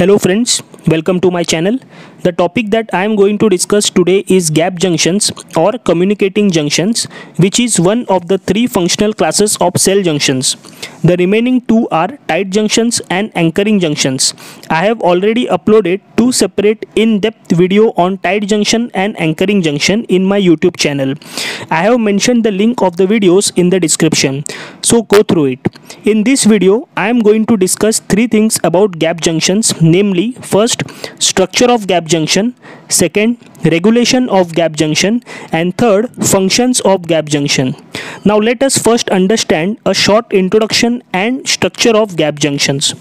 Hello friends, welcome to my channel. The topic that I am going to discuss today is gap junctions or communicating junctions, which is one of the three functional classes of cell junctions. The remaining two are tight junctions and anchoring junctions. I have already uploaded two separate in-depth video on tight junction and anchoring junction in my YouTube channel. I have mentioned the link of the videos in the description, so go through it. In this video, I am going to discuss three things about gap junctions, namely first, structure of gap junction, second, regulation of gap junction, and third, functions of gap junction. Now let us first understand a short introduction and structure of gap junctions.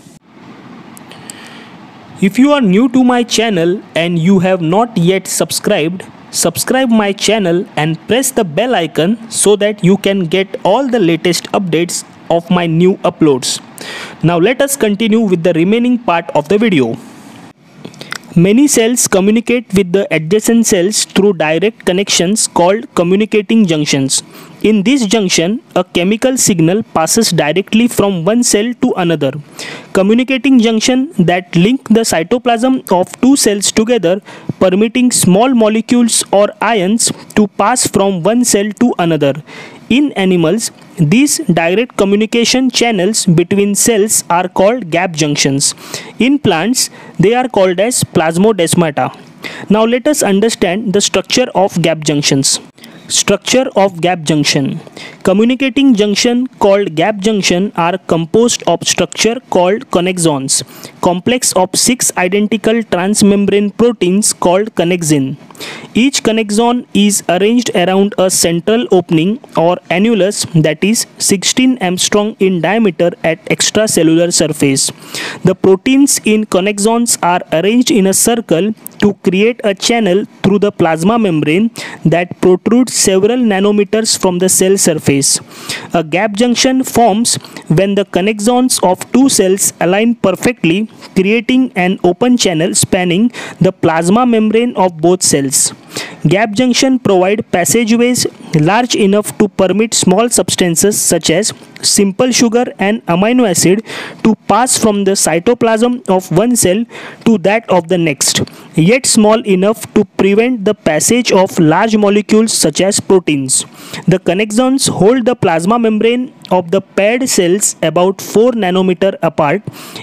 If you are new to my channel and you have not yet subscribed, subscribe my channel and press the bell icon so that you can get all the latest updates of my new uploads. Now let us continue with the remaining part of the video. Many cells communicate with the adjacent cells through direct connections called communicating junctions. In this junction, a chemical signal passes directly from one cell to another. Communicating junctions that link the cytoplasm of two cells together, permitting small molecules or ions to pass from one cell to another. In animals, these direct communication channels between cells are called gap junctions. In plants, they are called as plasmodesmata. Now let us understand the structure of gap junctions. Structure of gap junction. Communicating junction called gap junction are composed of structure called connexons, complex of 6 identical transmembrane proteins called connexin. Each connexon is arranged around a central opening or annulus that is 16 angstrom in diameter at extracellular surface. The proteins in connexons are arranged in a circle to create a channel through the plasma membrane that protrudes several nanometers from the cell surface. A gap junction forms when the connexons of two cells align perfectly, creating an open channel spanning the plasma membrane of both cells. Gap junctions provide passageways large enough to permit small substances such as simple sugar and amino acid to pass from the cytoplasm of one cell to that of the next, yet small enough to prevent the passage of large molecules such as proteins. The connexons hold the plasma membrane of the paired cells about 4 nanometer apart,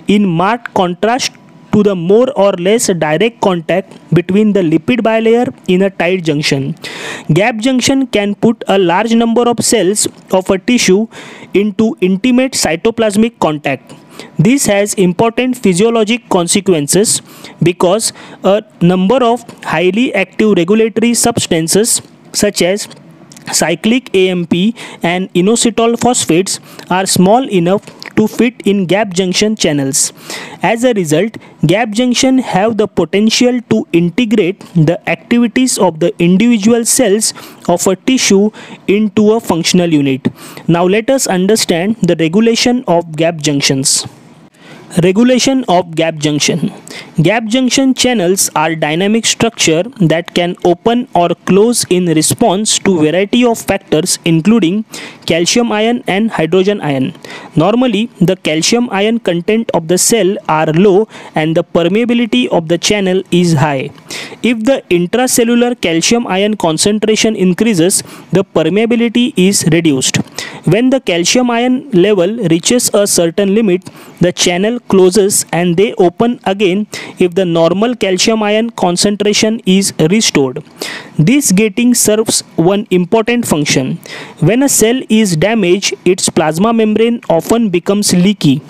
in marked contrast to the more or less direct contact between the lipid bilayer in a tight junction. Gap junction can put a large number of cells of a tissue into intimate cytoplasmic contact. This has important physiologic consequences because a number of highly active regulatory substances such as cyclic AMP and inositol phosphates are small enough to fit in gap junction channels. As a result, gap junctions have the potential to integrate the activities of the individual cells of a tissue into a functional unit. Now let us understand the regulation of gap junctions. Regulation of gap junction. Gap junction channels are dynamic structure that can open or close in response to variety of factors including calcium ion and hydrogen ion. Normally, the calcium ion content of the cell are low and the permeability of the channel is high. If the intracellular calcium ion concentration increases, the permeability is reduced. When the calcium ion level reaches a certain limit, the channel closes and they open again if the normal calcium ion concentration is restored. This gating serves one important function. When a cell is damaged, its plasma membrane often becomes leaky.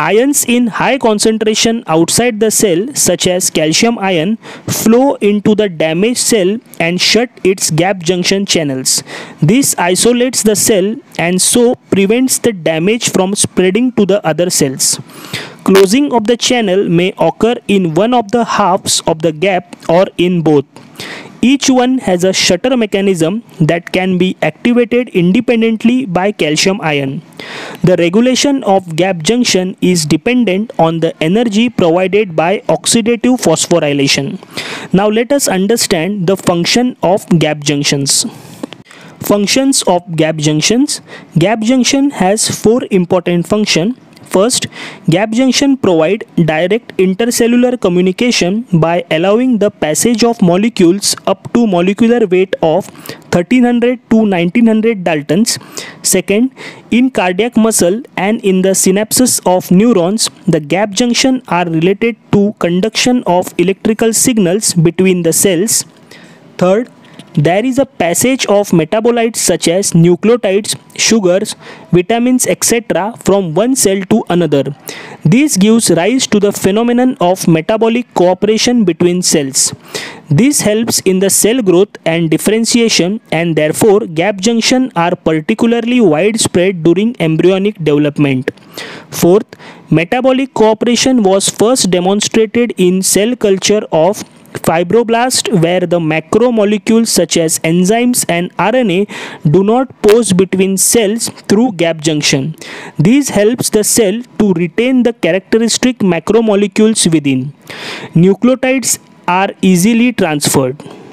Ions in high concentration outside the cell, such as calcium ion, flow into the damaged cell and shut its gap junction channels. This isolates the cell and so prevents the damage from spreading to the other cells. Closing of the channel may occur in one of the halves of the gap or in both. Each one has a shutter mechanism that can be activated independently by calcium ion. The regulation of gap junction is dependent on the energy provided by oxidative phosphorylation. Now let us understand the function of gap junctions. Functions of gap junctions. Gap junction has 4 important functions. First, gap junction provide direct intercellular communication by allowing the passage of molecules up to molecular weight of 1300 to 1900 Daltons. Second, in cardiac muscle and in the synapses of neurons, the gap junction are related to conduction of electrical signals between the cells. Third, there is a passage of metabolites such as nucleotides, sugars, vitamins, etc. from one cell to another. This gives rise to the phenomenon of metabolic cooperation between cells. This helps in the cell growth and differentiation, and therefore gap junctions are particularly widespread during embryonic development. Fourth, metabolic cooperation was first demonstrated in cell culture of Fibroblast, where the macromolecules such as enzymes and RNA do not pose between cells through gap junction. This helps the cell to retain the characteristic macromolecules within. Nucleotides are easily transferred.